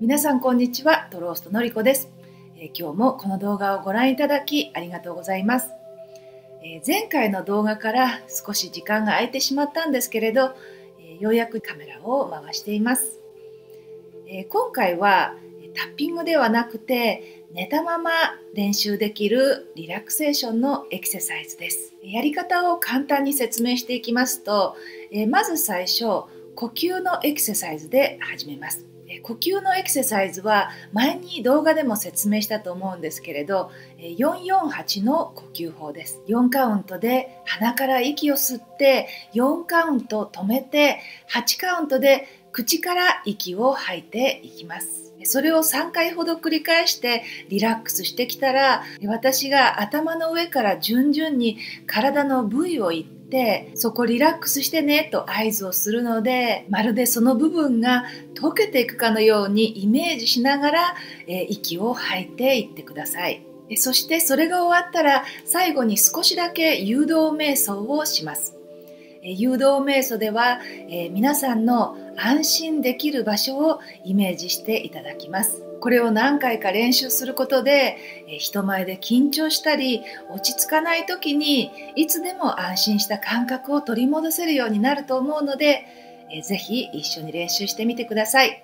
皆さんこんにちは、トローストのりこです。今日もこの動画をご覧いただきありがとうございます。前回の動画から少し時間が空いてしまったんですけれど、ようやくカメラを回しています。今回はタッピングではなくて、寝たまま練習できるリラクゼーションのエクササイズです。やり方を簡単に説明していきますと、まず最初、呼吸のエクササイズで始めます。呼吸のエクササイズは前に動画でも説明したと思うんですけれど、448の呼吸法です。4カウントで鼻から息を吸って、4カウント止めて、8カウントで口から息を吐いていきます。それを3回ほど繰り返してリラックスしてきたら、私が頭の上から順々に体の部位を言って、そこリラックスしてねと合図をするので、まるでその部分が溶けていくかのようにイメージしながら、息を吐いていってください。そしてそれが終わったら、最後に少しだけ誘導瞑想をします。誘導瞑想では、皆さんの安心できる場所をイメージしていただきます。これを何回か練習することで、人前で緊張したり落ち着かない時にいつでも安心した感覚を取り戻せるようになると思うので、ぜひ一緒に練習してみてください。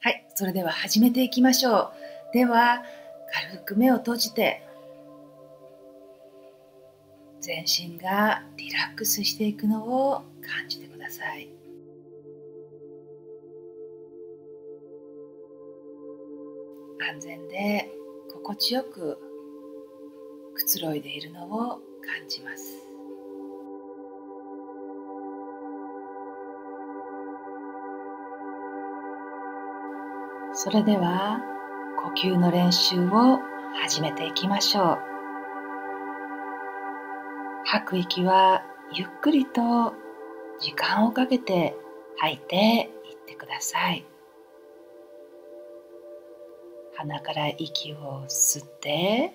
はい、それでは始めていきましょう。では軽く目を閉じて、全身がリラックスしていくのを感じてください。安全で心地よくくつろいでいるのを感じます。それでは呼吸の練習を始めていきましょう。吐く息はゆっくりと時間をかけて吐いていってください。鼻から息を吸って、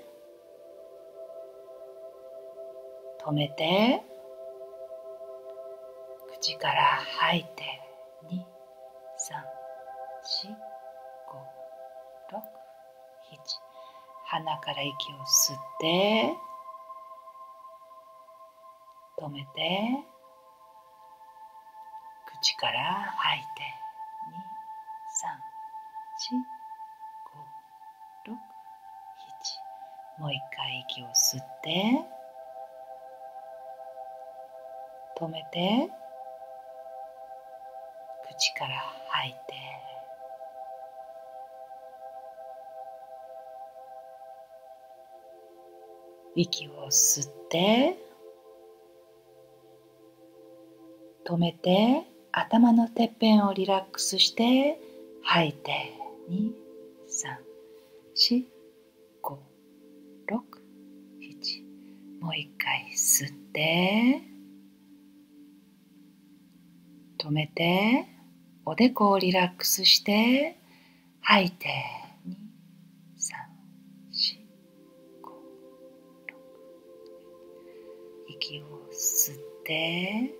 止めて、口から吐いて、2、3、4、5、6、7、鼻から息を吸って、止めて、口から吐いて、2、3、4、もう一回息を吸って、止めて、口から吐いて。息を吸って、止めて、頭のてっぺんをリラックスして吐いて、2、3、4。もう一回吸って、止めて、おでこをリラックスして吐いて、2、3、4、5、6、息を吸って、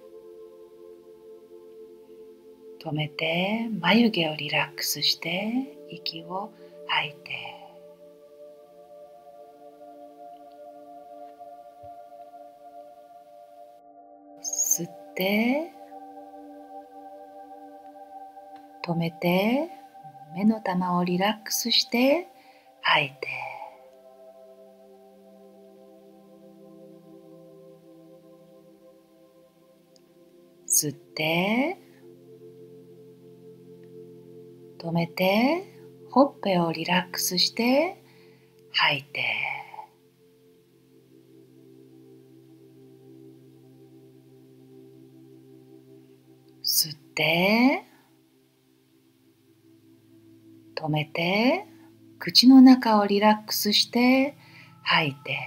止めて、眉毛をリラックスして息を吐いて。止めて、目の玉をリラックスして吐いて、吸って、止めて、ほっぺをリラックスして吐いて。吸って、止めて、口の中をリラックスして吐いて、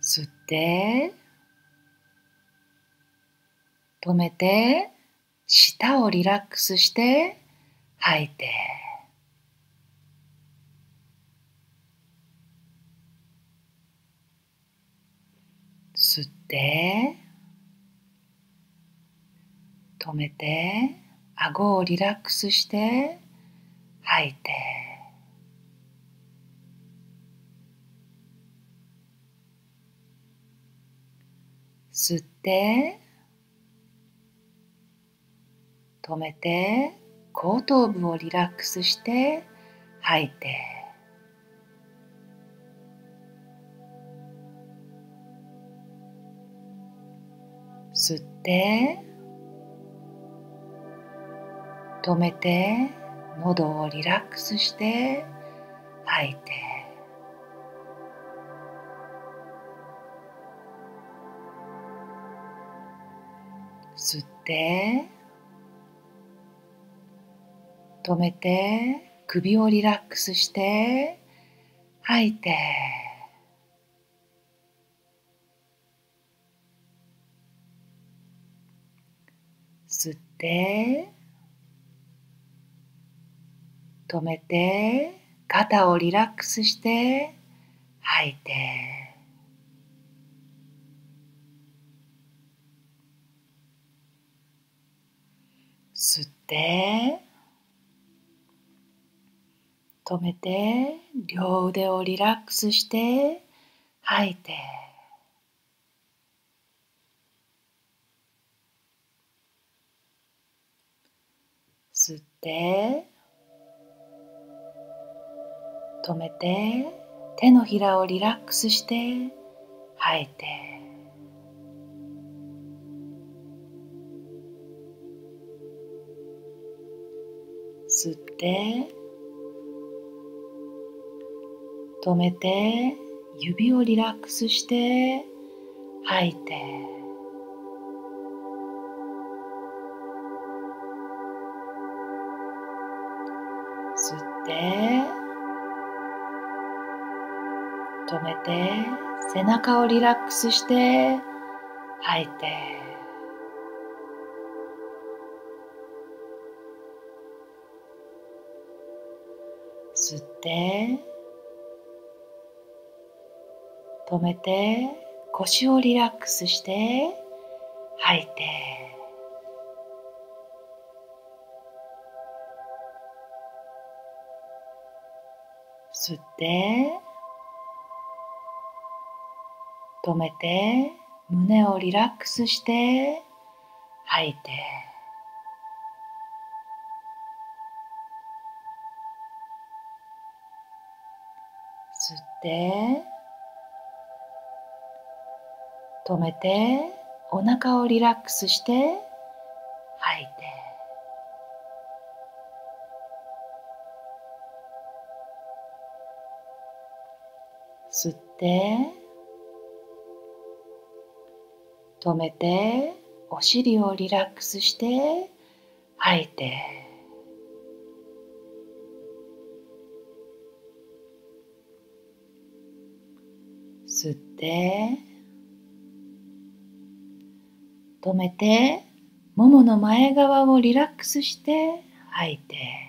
吸って、止めて、舌をリラックスして吐いて、吸って、止めて、顎をリラックスして、吐いて。吸って、止めて、後頭部をリラックスして、吐いて。吸って、止めて、喉をリラックスして、吐いて。吸って、止めて、首をリラックスして、吐いて。吸って、止めて、肩をリラックスして、吐いて。吸って、止めて、両腕をリラックスして、吐いて。吸って、止めて、手のひらをリラックスして、吐いて。吸って、止めて、指をリラックスして、吐いて。吸って、止めて、背中をリラックスして、吐いて。吸って、止めて、腰をリラックスして、吐いて。吸って、止めて、胸をリラックスして、吐いて。吸って、止めて、お腹をリラックスして、吐いて。吸って、止めて、お尻をリラックスして、吐いて。吸って、止めて、ももの前側をリラックスして、吐いて。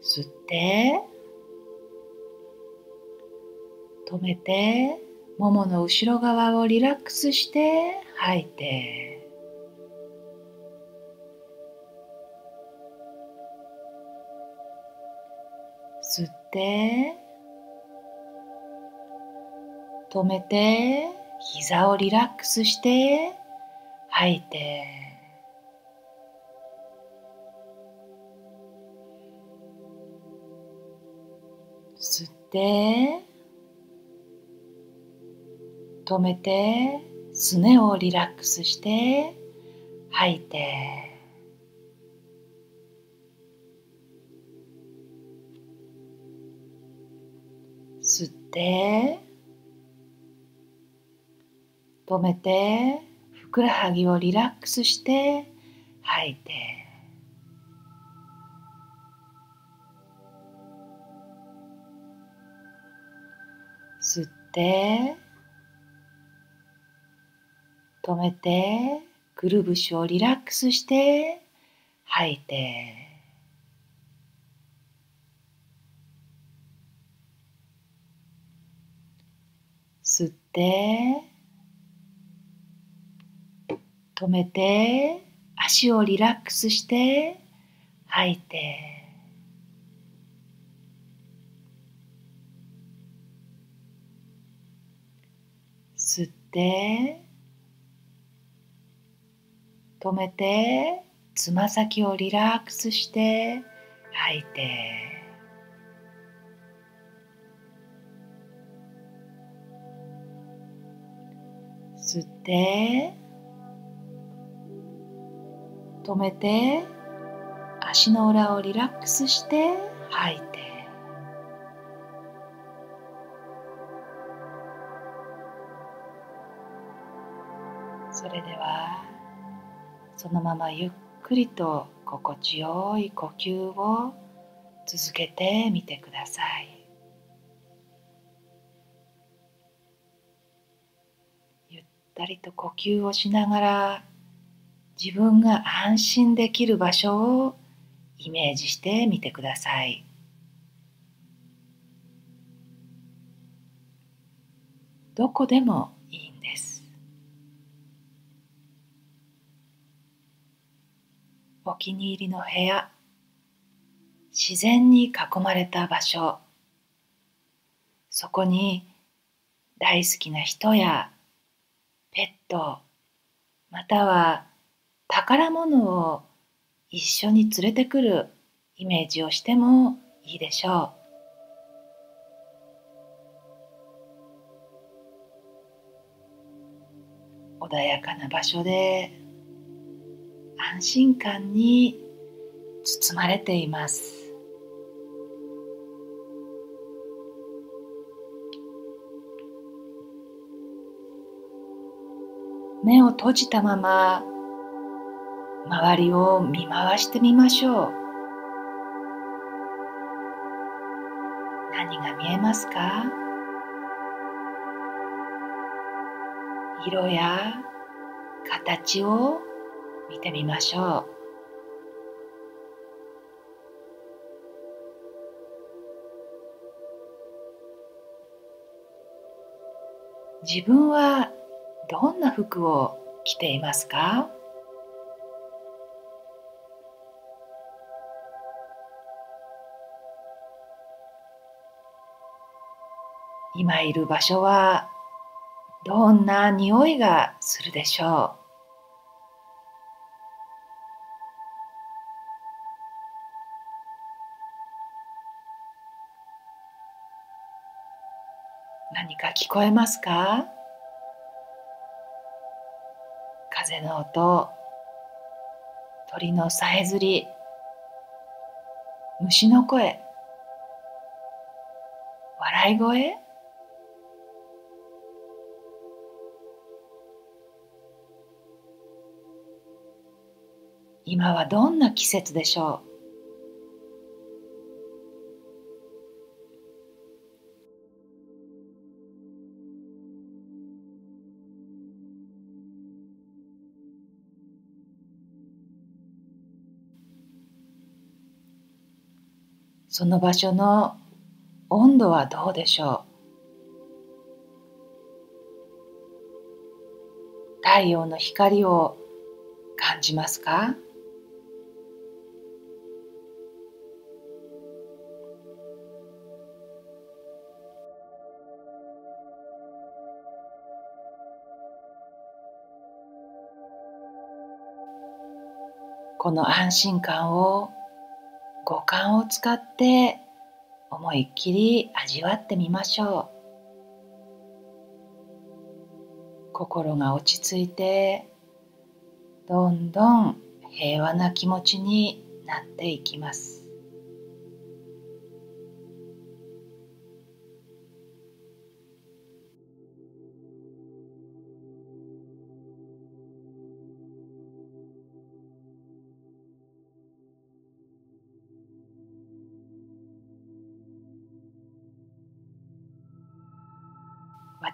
吸って、止めて、ももの後ろ側をリラックスして、吐いて。吸って、止めて、膝をリラックスして、吐いて。吸って、止めて、すねをリラックスして、吐いて。吸って、止めて、ふくらはぎをリラックスして、吐いて。吸って、止めて、くるぶしをリラックスして、吐いて。吸って止めて、足をリラックスして吐いて。吸って止めて、つま先をリラックスして吐いて。吸って止めて、足の裏をリラックスして吐いて。それではそのままゆっくりと心地よい呼吸を続けてみてください。ゆったりと呼吸をしながら、自分が安心できる場所をイメージしてみてください。どこでもいいんです。お気に入りの部屋、自然に囲まれた場所、そこに大好きな人やペット、または宝物を一緒に連れてくるイメージをしてもいいでしょう。穏やかな場所で安心感に包まれています。目を閉じたまま周りを見回してみましょう。何が見えますか？色や形を見てみましょう。自分はどんな服を着ていますか？今いる場所はどんな匂いがするでしょう。何か聞こえますか？風の音、鳥のさえずり、虫の声、笑い声。今はどんな季節でしょう。その場所の温度はどうでしょう。太陽の光を感じますか？この安心感を五感を使って思いっきり味わってみましょう。心が落ち着いて、どんどん平和な気持ちになっていきます。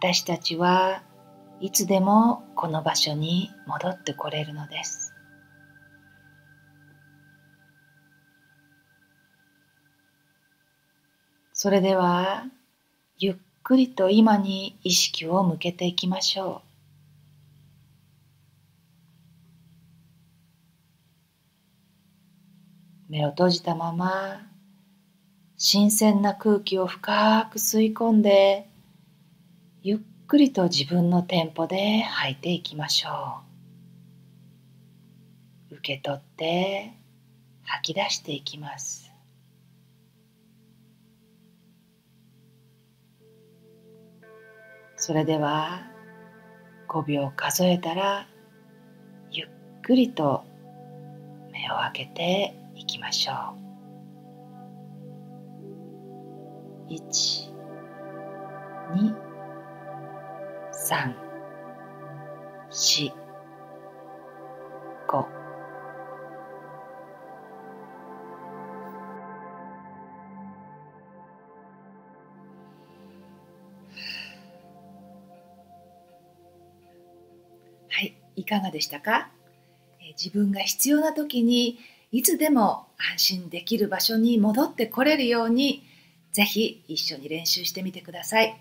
私たちはいつでもこの場所に戻ってこれるのです。それではゆっくりと今に意識を向けていきましょう。目を閉じたまま、新鮮な空気を深く吸い込んで、ゆっくりと自分のテンポで吐いていきましょう。受け取って吐き出していきます。それでは5秒数えたらゆっくりと目を開けていきましょう。1、2、3、4、5。いかがでしたか？自分が必要な時にいつでも安心できる場所に戻ってこれるように、ぜひ一緒に練習してみてください。